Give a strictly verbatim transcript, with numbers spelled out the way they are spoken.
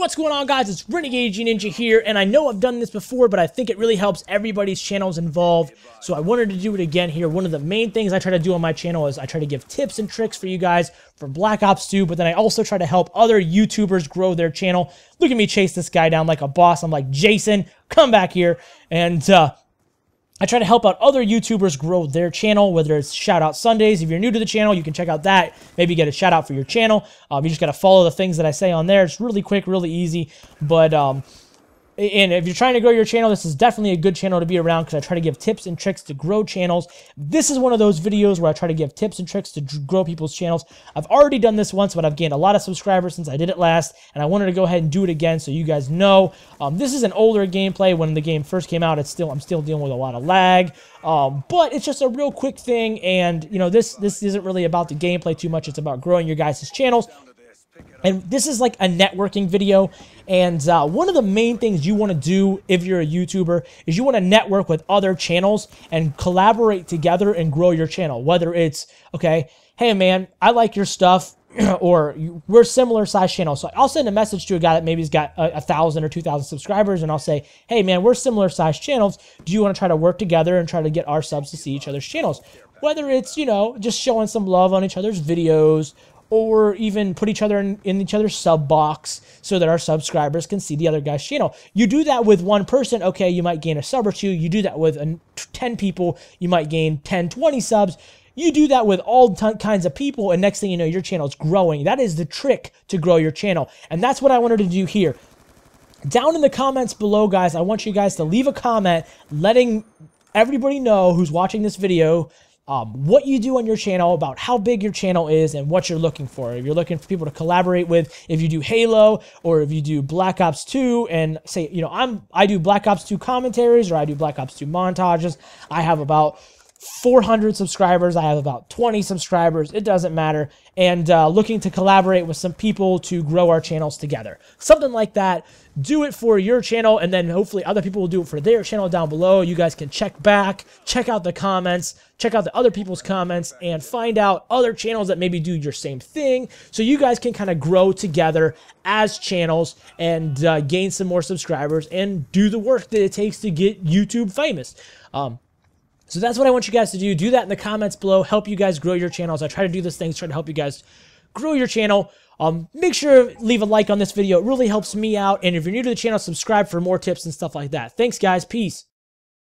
What's going on, guys? It's RenegadeGNinja here, and I know I've done this before, but I think it really helps everybody's channels involved, so I wanted to do it again here. One of the main things I try to do on my channel is I try to give tips and tricks for you guys for Black Ops two, but then I also try to help other YouTubers grow their channel. Look at me chase this guy down like a boss. I'm like, Jason, come back here, and uh, I try to help out other YouTubers grow their channel, whether it's Shout Out Sundays. If you're new to the channel, you can check out that. Maybe get a shout out for your channel. Um, you just got to follow the things that I say on there. It's really quick, really easy. But um, and if you're trying to grow your channel, this is definitely a good channel to be around because I try to give tips and tricks to grow channels. This is one of those videos where I try to give tips and tricks to grow people's channels. I've already done this once, but I've gained a lot of subscribers since I did it last, and I wanted to go ahead and do it again so you guys know. Um, this is an older gameplay. When the game first came out, it's still I'm still dealing with a lot of lag, um, but it's just a real quick thing, and you know this this isn't really about the gameplay too much. It's about growing your guys' channels. And this is like a networking video, and uh, one of the main things you want to do if you're a YouTuber is you want to network with other channels and collaborate together and grow your channel. Whether it's, okay, hey man, I like your stuff, or we're similar size channels. So I'll send a message to a guy that maybe has got a, a thousand or two thousand subscribers, and I'll say, hey man, we're similar size channels. Do you want to try to work together and try to get our subs to see each other's channels? Whether it's, you know, just showing some love on each other's videos, or even put each other in, in each other's sub box so that our subscribers can see the other guy's channel. You do that with one person, okay, you might gain a sub or two. You do that with an, ten people, you might gain ten, twenty subs. You do that with all kinds of people, and next thing you know, your channel's growing. That is the trick to grow your channel, and that's what I wanted to do here. Down in the comments below, guys, I want you guys to leave a comment letting everybody know who's watching this video Um, what you do on your channel, about how big your channel is and what you're looking for. If you're looking for people to collaborate with, if you do Halo or if you do Black Ops two, and say, you know, I'm I do Black Ops two commentaries, or I do Black Ops two montages. I have about four hundred subscribers. I have about twenty subscribers. It doesn't matter. And uh, looking to collaborate with some people to grow our channels together. Something like that. Do it for your channel, and then hopefully other people will do it for their channel down below. You guys can check back, check out the comments, check out the other people's comments, and find out other channels that maybe do your same thing, so you guys can kind of grow together as channels and uh, gain some more subscribers and do the work that it takes to get YouTube famous. Um, so that's what I want you guys to do. Do that in the comments below. Help you guys grow your channels. I try to do these things, try to help you guys grow your channel. Um, make sure leave a like on this video. It really helps me out. And if you're new to the channel, subscribe for more tips and stuff like that. Thanks, guys. Peace.